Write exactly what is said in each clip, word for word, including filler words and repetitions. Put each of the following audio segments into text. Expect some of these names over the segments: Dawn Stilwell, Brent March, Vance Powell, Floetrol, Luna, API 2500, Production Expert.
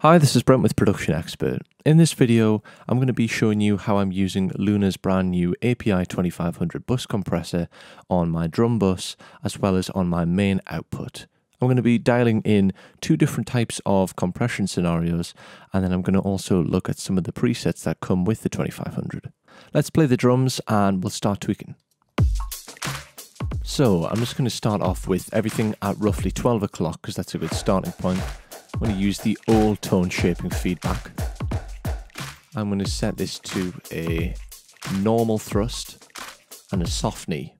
Hi, this is Brent with Production Expert. In this video, I'm going to be showing you how I'm using Luna's brand new A P I twenty-five hundred bus compressor on my drum bus, as well as on my main output. I'm going to be dialing in two different types of compression scenarios, and then I'm going to also look at some of the presets that come with the twenty-five hundred. Let's play the drums and we'll start tweaking. So I'm just going to start off with everything at roughly twelve o'clock, because that's a good starting point. I'm going to use the old tone shaping feedback. I'm going to set this to a normal thrust and a soft knee.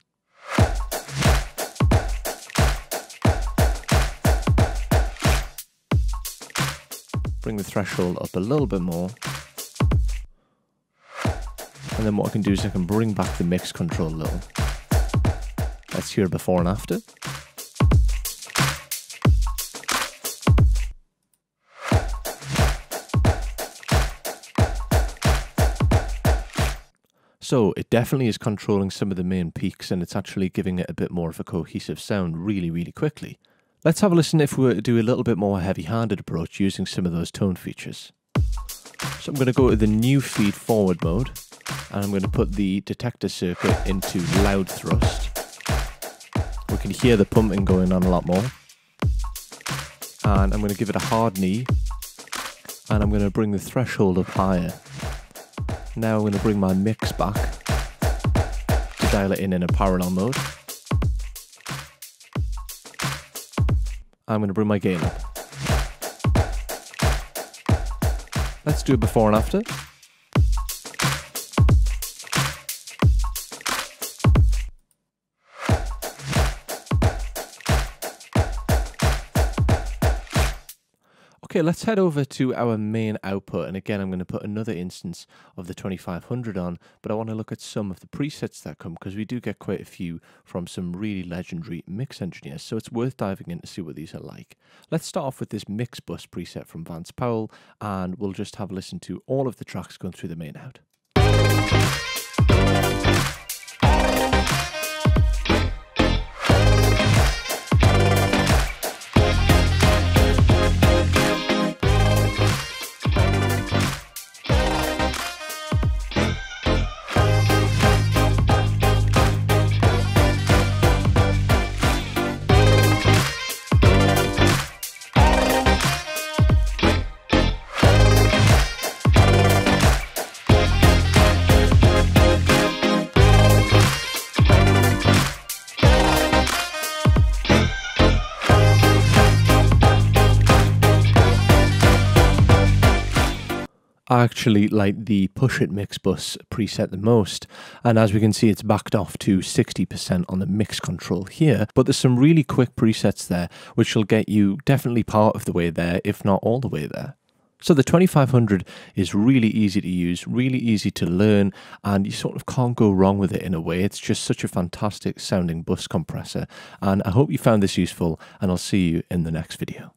Bring the threshold up a little bit more. And then what I can do is I can bring back the mix control a little. Let's hear before and after. So it definitely is controlling some of the main peaks, and it's actually giving it a bit more of a cohesive sound really, really quickly. Let's have a listen if we were to do a little bit more heavy-handed approach using some of those tone features. So I'm going to go to the new feed forward mode, and I'm going to put the detector circuit into loud thrust. We can hear the pumping going on a lot more. And I'm going to give it a hard knee, and I'm going to bring the threshold up higher. Now I'm going to bring my mix back to dial it in in a parallel mode. I'm going to bring my gain up. Let's do it before and after. Okay, let's head over to our main output, and again I'm going to put another instance of the twenty-five hundred on, but I want to look at some of the presets that come, because we do get quite a few from some really legendary mix engineers, so it's worth diving in to see what these are like. Let's start off with this mix bus preset from Vance Powell, and we'll just have a listen to all of the tracks going through the main out. I actually like the Push It Mix Bus preset the most, and as we can see it's backed off to sixty percent on the mix control here, but there's some really quick presets there which will get you definitely part of the way there, if not all the way there. So the twenty-five hundred is really easy to use, really easy to learn, and you sort of can't go wrong with it in a way. It's just such a fantastic sounding bus compressor, and I hope you found this useful, and I'll see you in the next video.